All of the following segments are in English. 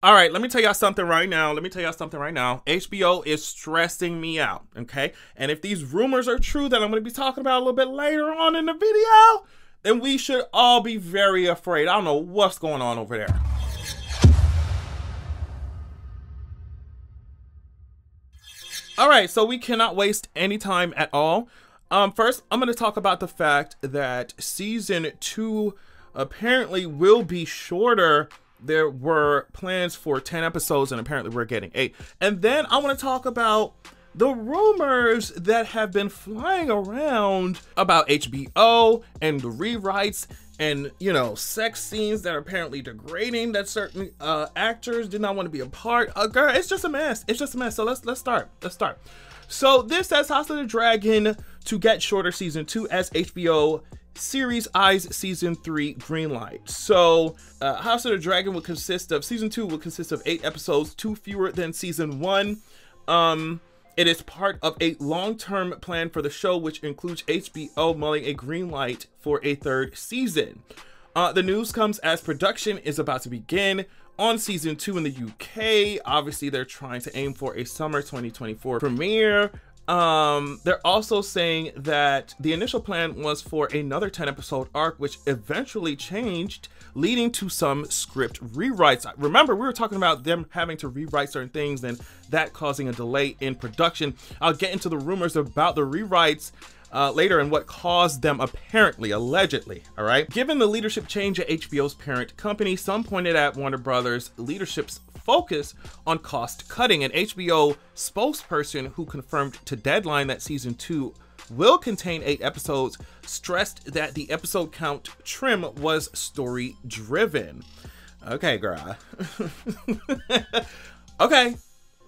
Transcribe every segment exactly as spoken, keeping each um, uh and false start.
All right, let me tell y'all something right now. Let me tell y'all something right now. H B O is stressing me out, okay? And if these rumors are true that I'm going to be talking about a little bit later on in the video, then we should all be very afraid. I don't know what's going on over there. All right, so we cannot waste any time at all. Um, first, I'm going to talk about the fact that season two apparently will be shorter. There were plans for ten episodes and apparently we're getting eight. And then I want to talk about the rumors that have been flying around about H B O and the rewrites and, you know, sex scenes that are apparently degrading that certain uh, actors did not want to be a part of. Girl, it's just a mess. It's just a mess. So let's let's start. Let's start. So this says House of the Dragon to get shorter season two as H B O series eyes season three green light. So uh, House of the Dragon will consist of season two will consist of eight episodes, two fewer than season one. Um, it is part of a long-term plan for the show, which includes H B O mulling a green light for a third season. Uh, the news comes as production is about to begin on season two in the U K. Obviously, they're trying to aim for a summer twenty twenty-four premiere. Um, they're also saying that the initial plan was for another ten episode arc, which eventually changed, leading to some script rewrites. Remember, we were talking about them having to rewrite certain things and that causing a delay in production. I'll get into the rumors about the rewrites uh, later and what caused them apparently, allegedly, all right? Given the leadership change at H B O's parent company, some pointed at Warner Brothers leadership's focus on cost cutting. An H B O spokesperson who confirmed to Deadline that season two will contain eight episodes stressed that the episode count trim was story driven. Okay, girl. Okay.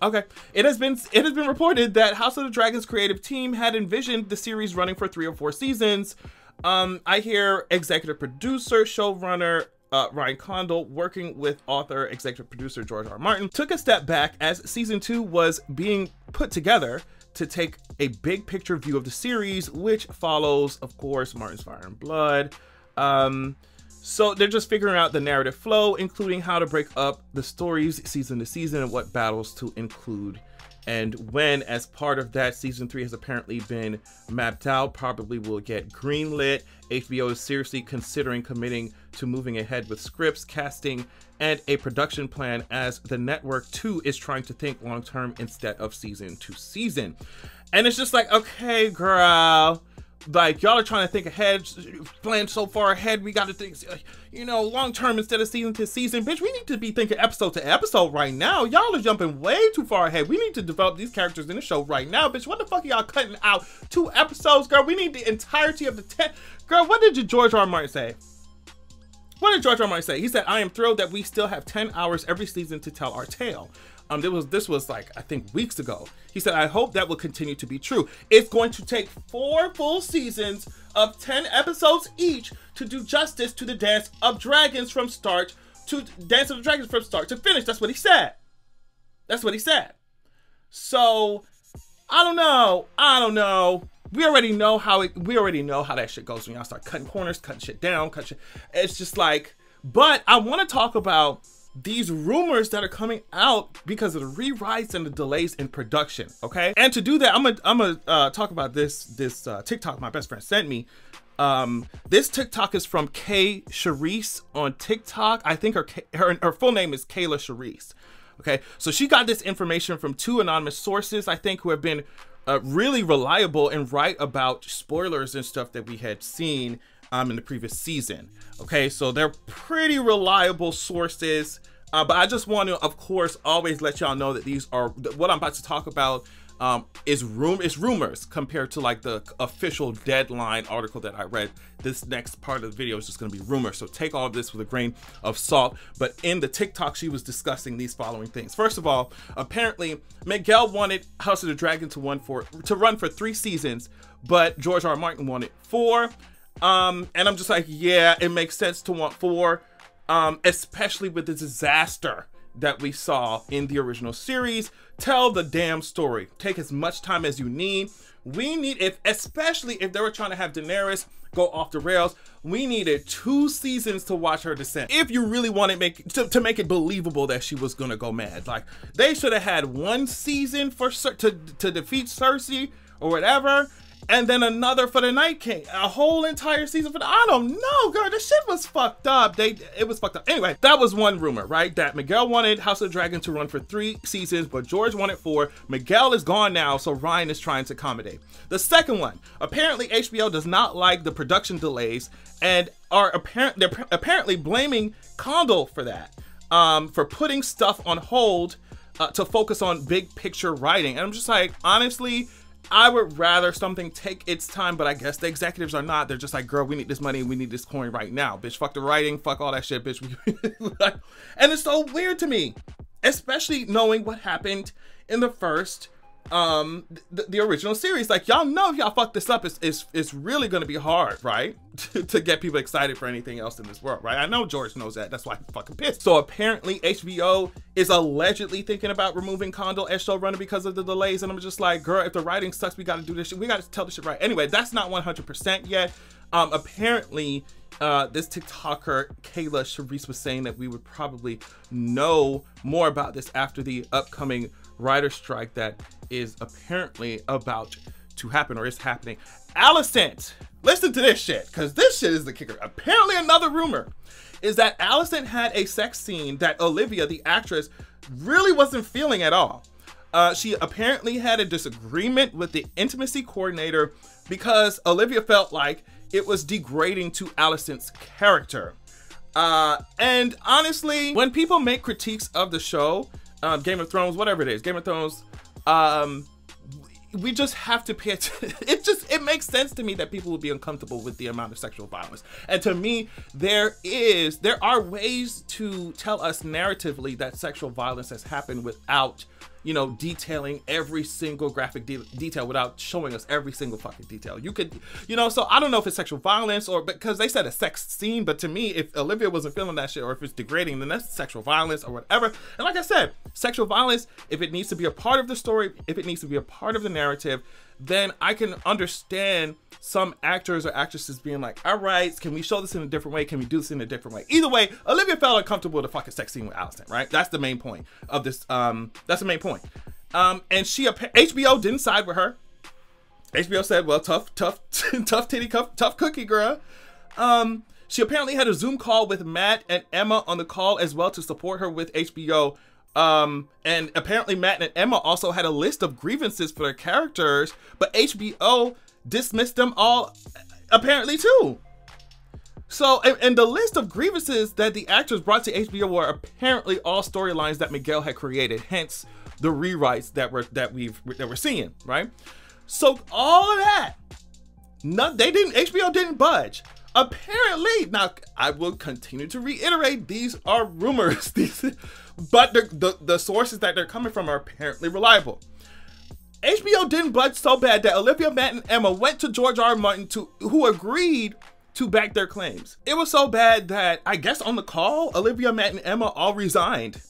Okay. It has been it has been reported that House of the Dragon's creative team had envisioned the series running for three or four seasons. Um, I hear executive producer, showrunner, Uh, Ryan Condal, working with author, executive producer George R. R. Martin, took a step back as season two was being put together to take a big picture view of the series, which follows, of course, Martin's Fire and Blood. Um, so they're just figuring out the narrative flow, including how to break up the stories season to season and what battles to include. And when, as part of that, season three has apparently been mapped out, probably will get greenlit. H B O is seriously considering committing to moving ahead with scripts, casting, and a production plan as the network too is trying to think long-term instead of season to season. And it's just like, okay, girl, like y'all are trying to think ahead, plan so far ahead. We got to think, you know, long-term instead of season to season. Bitch, we need to be thinking episode to episode right now. Y'all are jumping way too far ahead. We need to develop these characters in the show right now. Bitch, what the fuck are y'all cutting out? Two episodes, girl. We need the entirety of the ten. Girl, what did your George R. R. Martin say? What did George R. R. Martin say? He said, I am thrilled that we still have ten hours every season to tell our tale. Um, there was, this was like, I think weeks ago. He said, I hope that will continue to be true. It's going to take four full seasons of ten episodes each to do justice to the Dance of Dragons from start to Dance of the Dragons from start to finish. That's what he said. That's what he said. So I don't know. I don't know. We already know how it, we already know how that shit goes when y'all start cutting corners, cutting shit down, cut shit. It's just like, but I want to talk about these rumors that are coming out because of the rewrites and the delays in production, okay? And to do that, I'm gonna I'm gonna uh, talk about this this uh, TikTok my best friend sent me. Um, this TikTok is from Kayla Charisse on TikTok. I think her her her full name is Kayla Charisse. Okay, so she got this information from two anonymous sources, I think, who have been uh, really reliable and right about spoilers and stuff that we had seen Um, in the previous season. Okay, so they're pretty reliable sources, uh, but I just want to, of course, always let y'all know that these are, what I'm about to talk about um, is room is rumors compared to like the official Deadline article that I read. This next part of the video is just gonna be rumors, so take all of this with a grain of salt. But in the TikTok, she was discussing these following things. First of all, apparently Miguel wanted House of the Dragon to run for to run for three seasons, but George R. R. Martin wanted four. Um, and I'm just like, yeah, it makes sense to want four, um, especially with the disaster that we saw in the original series. Tell the damn story. Take as much time as you need. We need, if especially if they were trying to have Daenerys go off the rails. We needed two seasons to watch her descent if you really wanted to make to, to make it believable that she was gonna go mad. Like, they should have had one season for to to defeat Cersei or whatever, and then another for the Night King, a whole entire season for the, I don't know, girl, this shit was fucked up. They, it was fucked up. Anyway, that was one rumor, right? That Miguel wanted House of the Dragon to run for three seasons, but George wanted four. Miguel is gone now, so Ryan is trying to accommodate. The second one, apparently H B O does not like the production delays and are apparent, they're apparently blaming Condal for that, um, for putting stuff on hold uh, to focus on big picture writing. And I'm just like, honestly, I would rather something take its time, but I guess the executives are not. They're just like, girl, we need this money. We need this coin right now. Bitch, fuck the writing. Fuck all that shit, bitch. And it's so weird to me, especially knowing what happened in the first, um, the, the original series. Like, y'all know if y'all fuck this up, it's, it's, it's really going to be hard, right? To get people excited for anything else in this world, right? I know George knows that. That's why I'm fucking pissed. So apparently H B O is allegedly thinking about removing Condal as showrunner because of the delays. And I'm just like, girl, if the writing sucks, we got to do this shit. We got to tell the shit right. Anyway, that's not one hundred percent yet. Um, apparently, uh, this TikToker, Kayla Charisse, was saying that we would probably know more about this after the upcoming writer strike that is apparently about to happen or is happening. Alicent, listen to this shit, because this shit is the kicker. Apparently another rumor is that Alicent had a sex scene that Olivia, the actress, really wasn't feeling at all. Uh, she apparently had a disagreement with the intimacy coordinator because Olivia felt like it was degrading to Alicent's character. Uh, and honestly, when people make critiques of the show, um, Game of Thrones, whatever it is, Game of Thrones, um, we just have to pay attention. It just, it makes sense to me that people will be uncomfortable with the amount of sexual violence. And to me, there is, there are ways to tell us narratively that sexual violence has happened without, you know, detailing every single graphic de detail, without showing us every single fucking detail. You could, you know, so I don't know if it's sexual violence or, because they said a sex scene, but to me, if Olivia wasn't feeling that shit or if it's degrading, then that's sexual violence or whatever. And like I said, sexual violence, if it needs to be a part of the story, if it needs to be a part of the narrative, then I can understand some actors or actresses being like, all right, can we show this in a different way? Can we do this in a different way? Either way, Olivia felt uncomfortable with the fucking sex scene with Alicent, right? That's the main point of this. Um, that's the main point. Um, and she, H B O didn't side with her. H B O said, well, tough, tough, tough titty, tough, tough cookie, girl. Um, she apparently had a Zoom call with Matt and Emma on the call as well to support her with H B O. Um, and apparently Matt and Emma also had a list of grievances for their characters, but H B O dismissed them all apparently too. So, and, and the list of grievances that the actors brought to H B O were apparently all storylines that Miguel had created, hence the rewrites that were, that we've, that we're seeing, right? So all of that, no, they didn't, H B O didn't budge. Apparently, now I will continue to reiterate, these are rumors, these, but the, the, the sources that they're coming from are apparently reliable. H B O didn't budge so bad that Olivia, Matt, and Emma went to George R. R. Martin, to, who agreed to back their claims. It was so bad that I guess on the call, Olivia, Matt, and Emma all resigned.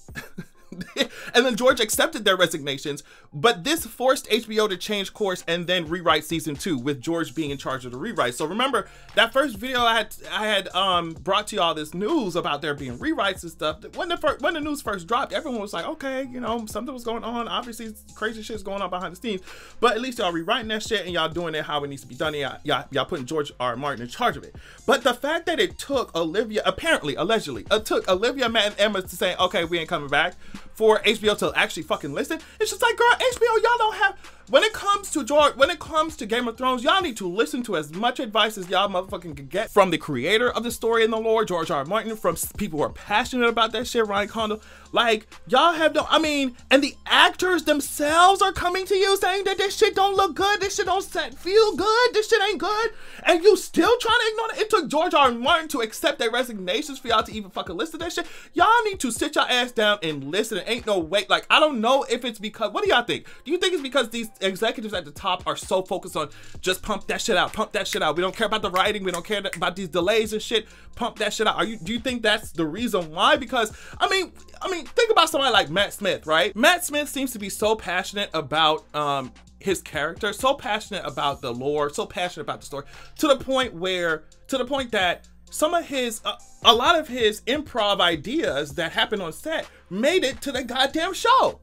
And then George accepted their resignations, but this forced H B O to change course and then rewrite season two, with George being in charge of the rewrite. So remember that first video I had, I had um, brought to y'all this news about there being rewrites and stuff. When the first, when the news first dropped, everyone was like, okay, you know, something was going on. Obviously crazy shit's going on behind the scenes, but at least y'all rewriting that shit and y'all doing it how it needs to be done. Y'all putting George R. R. Martin in charge of it. But the fact that it took Olivia, apparently, allegedly, it took Olivia, Matt, and Emma to say, okay, we ain't coming back, for H B O to actually fucking listen. It's just like, girl, H B O, y'all don't have, when it comes to George, when it comes to Game of Thrones, y'all need to listen to as much advice as y'all motherfucking can get from the creator of the story and the lore, George R. R. Martin, from people who are passionate about that shit, Ryan Condal. Like, y'all have no, I mean, and the actors themselves are coming to you saying that this shit don't look good, this shit don't feel good, this shit ain't good, and you still trying to ignore it? It took George R. R. Martin to accept their resignations for y'all to even fucking listen to that shit. Y'all need to sit your ass down and listen. Ain't no way. Like, I don't know if it's because, what do y'all think? Do you think it's because these executives at the top are so focused on just pump that shit out, pump that shit out, we don't care about the writing, we don't care about these delays and shit, pump that shit out? Are you, do you think that's the reason why? Because I mean, I mean, think about somebody like Matt Smith, right? Matt Smith seems to be so passionate about um his character, so passionate about the lore, so passionate about the story, to the point where, to the point that some of his, uh, a lot of his improv ideas that happened on set made it to the goddamn show.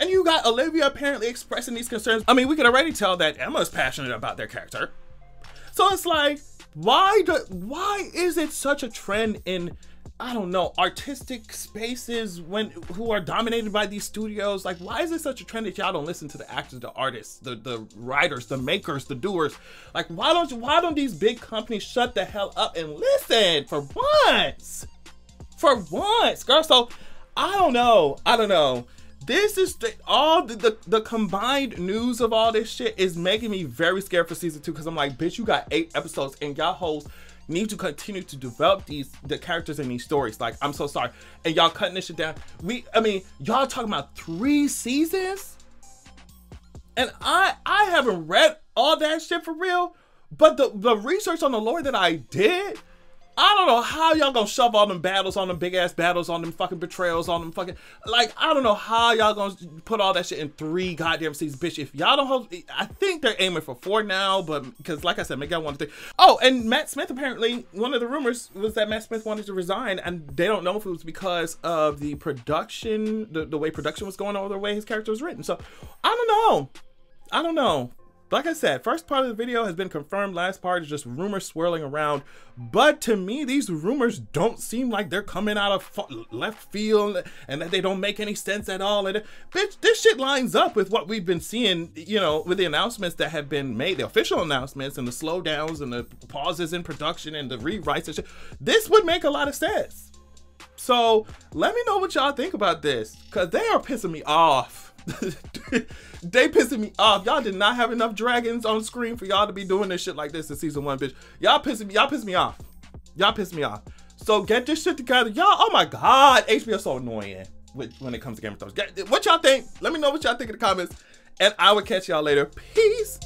And you got Olivia apparently expressing these concerns. I mean, we can already tell that Emma is passionate about their character. So it's like, why do, why is it such a trend in, I don't know, artistic spaces when who are dominated by these studios? Like, why is it such a trend that y'all don't listen to the actors, the artists, the, the writers, the makers, the doers? Like, why don't, why don't these big companies shut the hell up and listen for once? For once, girl. So I don't know. I don't know. This is the, all the, the, the combined news of all this shit is making me very scared for season two, because I'm like, bitch, you got eight episodes and y'all hoes need to continue to develop these the characters in these stories. Like, I'm so sorry. And y'all cutting this shit down. We, I mean, y'all talking about three seasons? And I I haven't read all that shit for real, but the, the research on the lore that I did, I don't know how y'all gonna shove all them battles on them big ass battles on them fucking betrayals on them fucking, like, I don't know how y'all gonna put all that shit in three goddamn seasons, bitch. If y'all don't hold, I think they're aiming for four now, but because like I said, Miguel wanted to think. Oh, and Matt Smith, apparently one of the rumors was that Matt Smith wanted to resign, and they don't know if it was because of the production, the, the way production was going on, or the way his character was written. So I don't know. I don't know. Like I said, first part of the video has been confirmed. Last part is just rumors swirling around. But to me, these rumors don't seem like they're coming out of left field and that they don't make any sense at all. And bitch, this shit lines up with what we've been seeing, you know, with the announcements that have been made, the official announcements and the slowdowns and the pauses in production and the rewrites and shit. This would make a lot of sense. So let me know what y'all think about this, because they are pissing me off. They pissing me off. Y'all did not have enough dragons on screen for y'all to be doing this shit like this in season one, bitch. Y'all pissing me, y'all pissing me off. Y'all pissing me off. So get this shit together. Y'all, oh my God, H B O so annoying with, when it comes to Game of Thrones. Get, what y'all think? Let me know what y'all think in the comments, and I will catch y'all later. Peace.